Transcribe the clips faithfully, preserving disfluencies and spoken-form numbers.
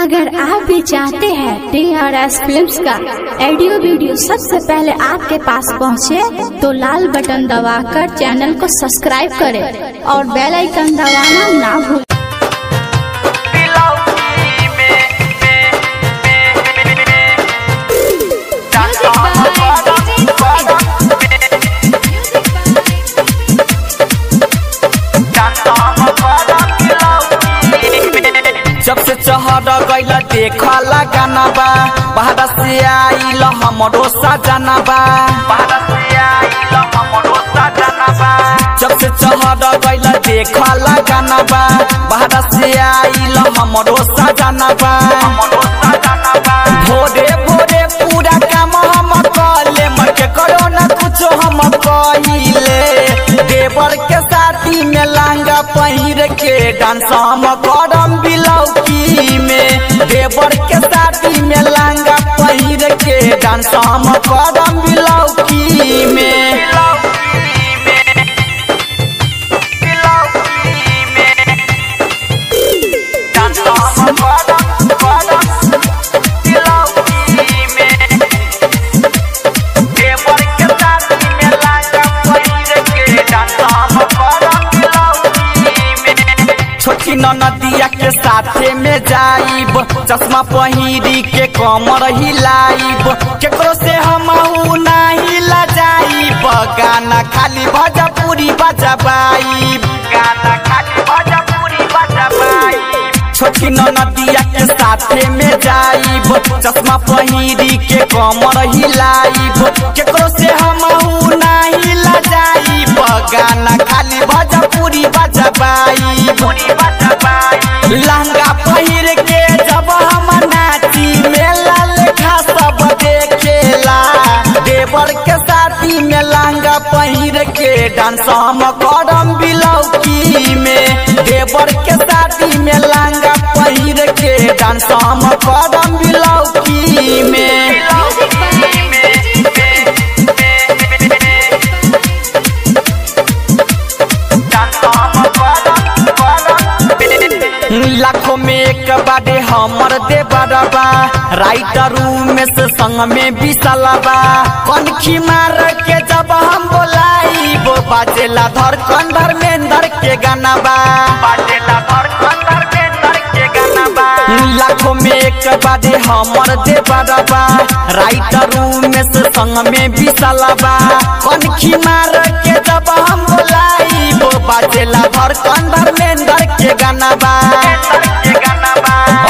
अगर आप भी चाहते हैं टी आर एस फिल्म्स का ऑडियो वीडियो सबसे पहले आपके पास पहुंचे, तो लाल बटन दबाकर चैनल को सब्सक्राइब करें और बेल आइकन दबाना ना भूलें। जब से चहरा गईला देखा ला गाना बा, बाहर से आइल हमरो सजाना बा, बाहर से आइल हमरो सजाना बा। जब से चहरा गईला देखा ला गाना बा, बाहर से आइल हमरो सजाना बा, हमरो सजाना बा। भोरे भोरे पूरा काम हम कले, मर के करो ना कुछ हम कहिले, देवर के साथी में लहंगा पहिर के डांस हम करम बिलाउ में, देवर के साथी में लहंगा पहिर के डांस हम करम बिलौकी में। छोटी ननदिया के साथे में जाइब, चश्मा पहिरी के कमर हिलाइब, केकरो से हम नहीं ला जाइब, गाना खाली भोजपुरी बजाइब, गाना खाली भोजपुरी बजाइब। छोटी ननदिया के साथे में जाइब, चश्मा पहिरी के कमर हिलाइब, केकरो से हम नहीं ला जाइब, गाना खाली भोजपुरी बजाइब। लहंगा पहिर के जब हम नाची, मेला लेखा सब देखेला, देवर के साथी में लहंगा पहिर के डांस हम करम बिलौकी में, देवर के साथी में लहंगा पहिर के डांस हम करम बिलौकी में। लाखों में एक बारे हमर देवरा बा, राइटर में से संग में बिसला बा, कनखी मार के जब हम बोलाइब, बाजेला धर कंधर में धर के गाना बा, बाजेला धर कंधर में धर के गाना बा। लाखों में एक बारे हमर देवरा बा, राइटर में से संग में बिसला बा, कनखी मार के जब हम बोलाइब, बाजेला धर कंधर में धर के गाना बा।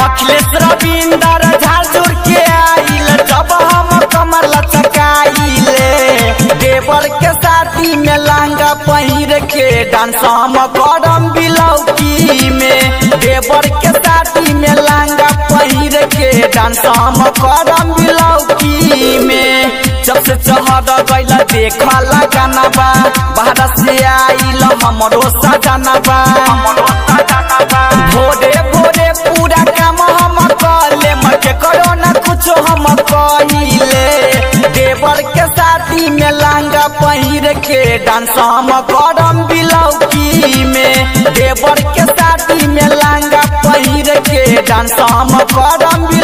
अखिलेश रविंदर झाजुर के आइल, जब हम कमर लचकाइले, देवर के साथी में लहंगा पहिर के डांस हम करम बिलौकी में, देवर के साथी में लहंगा पहिर के डांस हम करम बिलौकी में। जब से चहरा गईला देखा ला गाना बा, बाहर से आइल हमरो सजाना बा, हमरो सजाना बा। भोरे भोरे पूरा काम हम कले, मर के करो ना कुछ हम कहिले, देवर के साथी में लहंगा पहिर के डांस हम करम बिलौकी में, देवर के साथी में लहंगा पहिर के डांस हम करम।